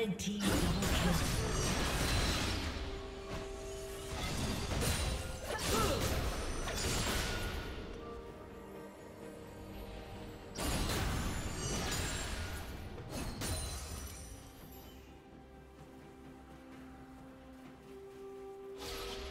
Red team double kill.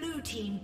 Blue team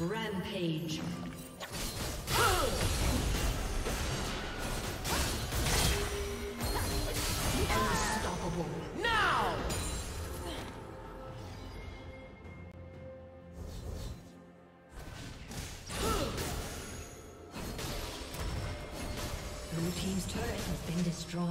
Rampage. Unstoppable. Now! Blue team's turret has been destroyed.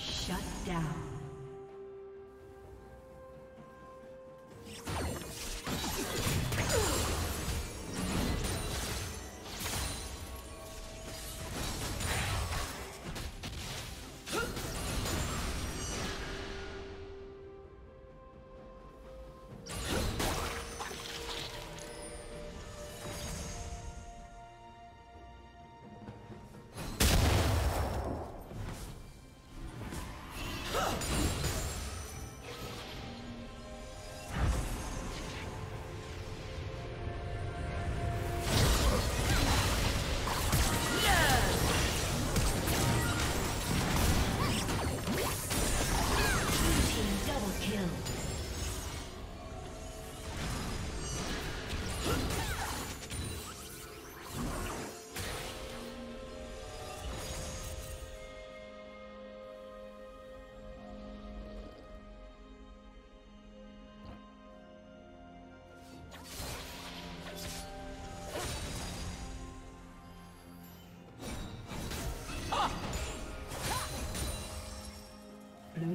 Shut down. Blue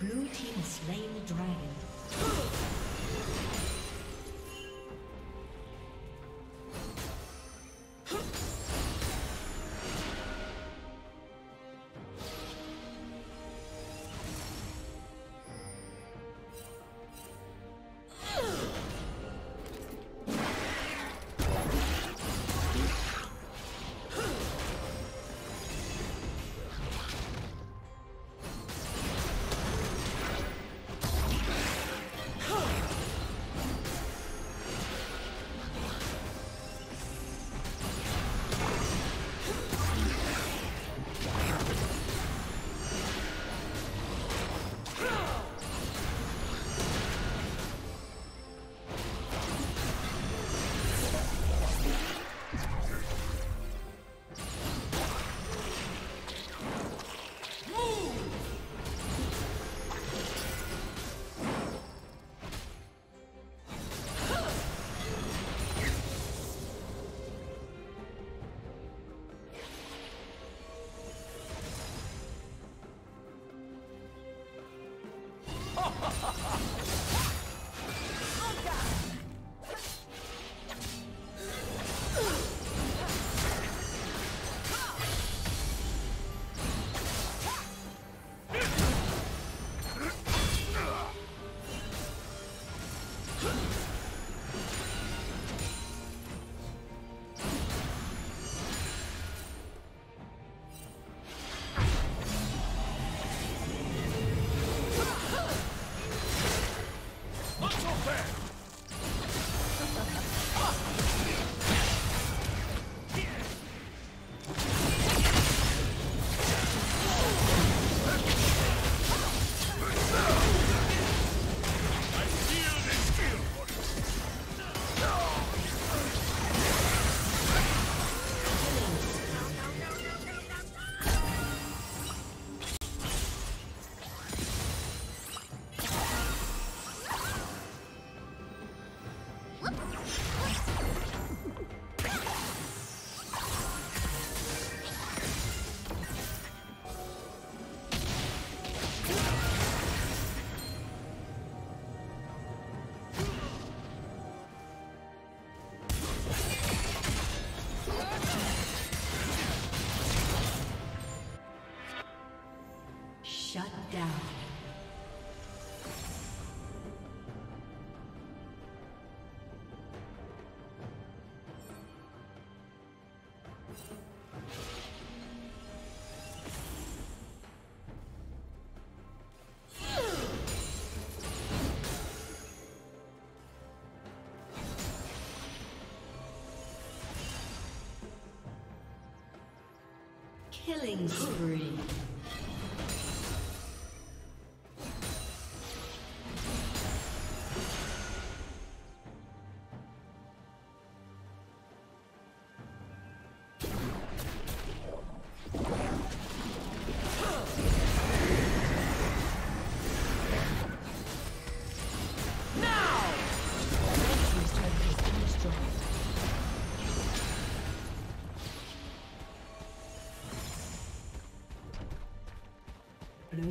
Blue team has slain the dragon. Shut down. Killing spree. Blue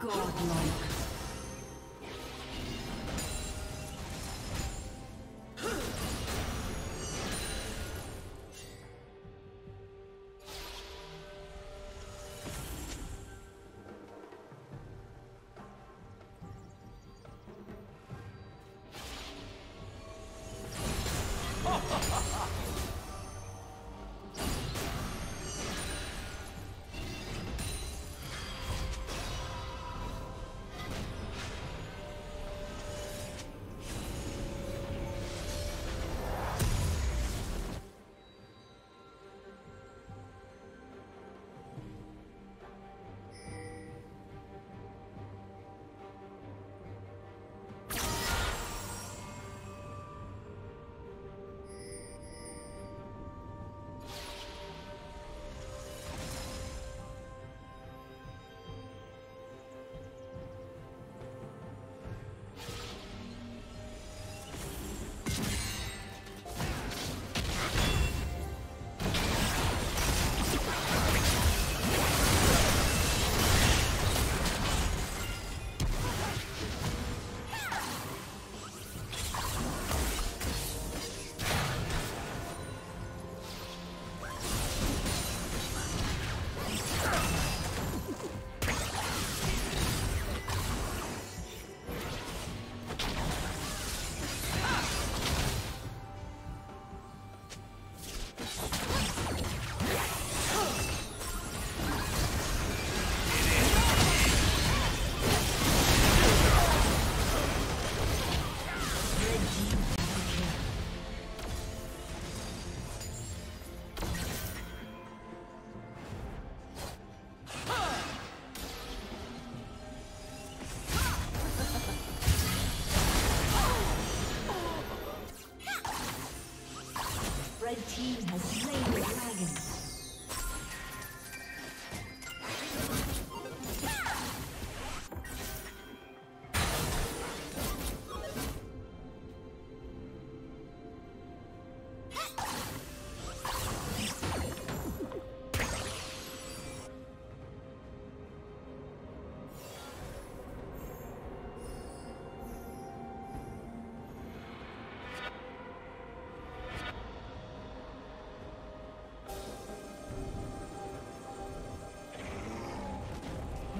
Godlike.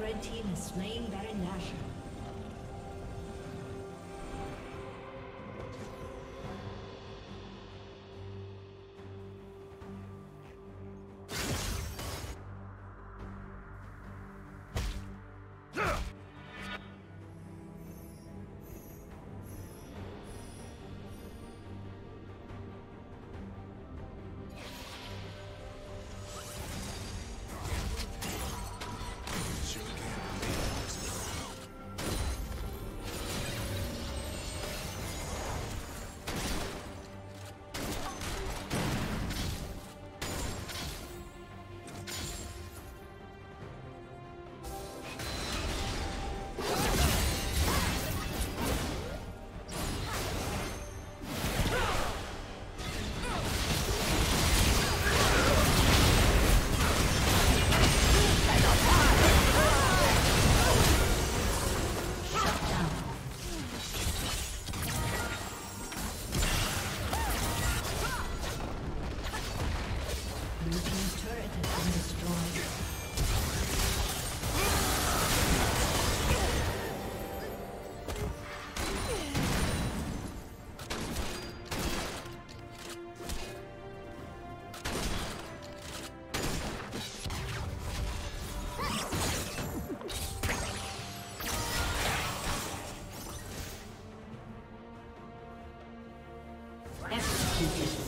Red team has slain Baron Nashor. Thank you.